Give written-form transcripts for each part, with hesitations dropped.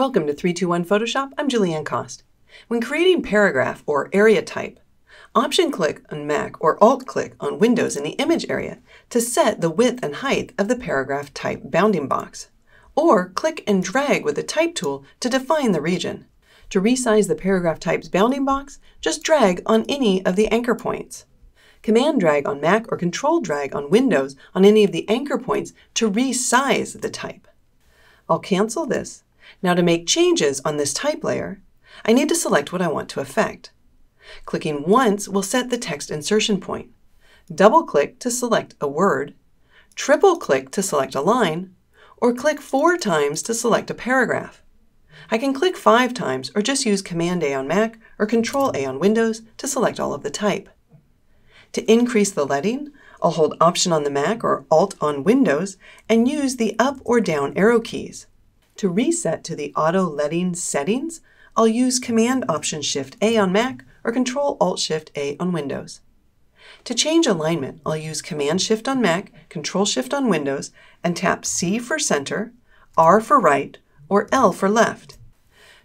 Welcome to 321 Photoshop. I'm Julianne Kost. When creating paragraph or area type, Option-click on Mac or Alt-click on Windows in the image area to set the width and height of the paragraph type bounding box, or click and drag with the Type tool to define the region. To resize the paragraph type's bounding box, just drag on any of the anchor points. Command drag on Mac or Control drag on Windows on any of the anchor points to resize the type. I'll cancel this. Now to make changes on this type layer, I need to select what I want to affect. Clicking once will set the text insertion point. Double-click to select a word, triple-click to select a line, or click 4 times to select a paragraph. I can click 5 times or just use Command-A on Mac or Control-A on Windows to select all of the type. To increase the letting, I'll hold Option on the Mac or Alt on Windows and use the up or down arrow keys. To reset to the Auto Letting settings, I'll use Command-Option-Shift-A on Mac or Control-Alt-Shift-A on Windows. To change alignment, I'll use Command-Shift on Mac, Control-Shift on Windows, and tap C for center, R for right, or L for left.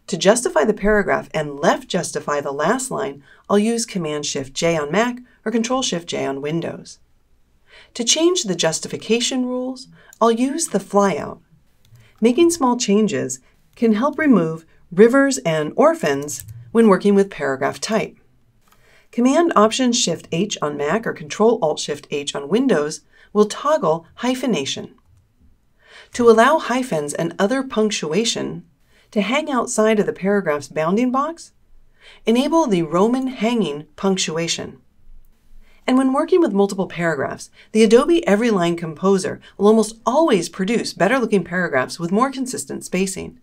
To justify the paragraph and left justify the last line, I'll use Command-Shift-J on Mac or Control-Shift-J on Windows. To change the justification rules, I'll use the flyout. Making small changes can help remove rivers and orphans when working with paragraph type. Command-Option-Shift-H on Mac or Control-Alt-Shift-H on Windows will toggle hyphenation. To allow hyphens and other punctuation to hang outside of the paragraph's bounding box, enable the Roman hanging punctuation. And when working with multiple paragraphs, the Adobe Every Line Composer will almost always produce better-looking paragraphs with more consistent spacing.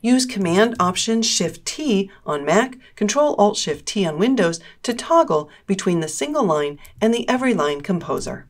Use Command-Option-Shift-T on Mac, Control-Alt-Shift-T on Windows to toggle between the single line and the Every Line Composer.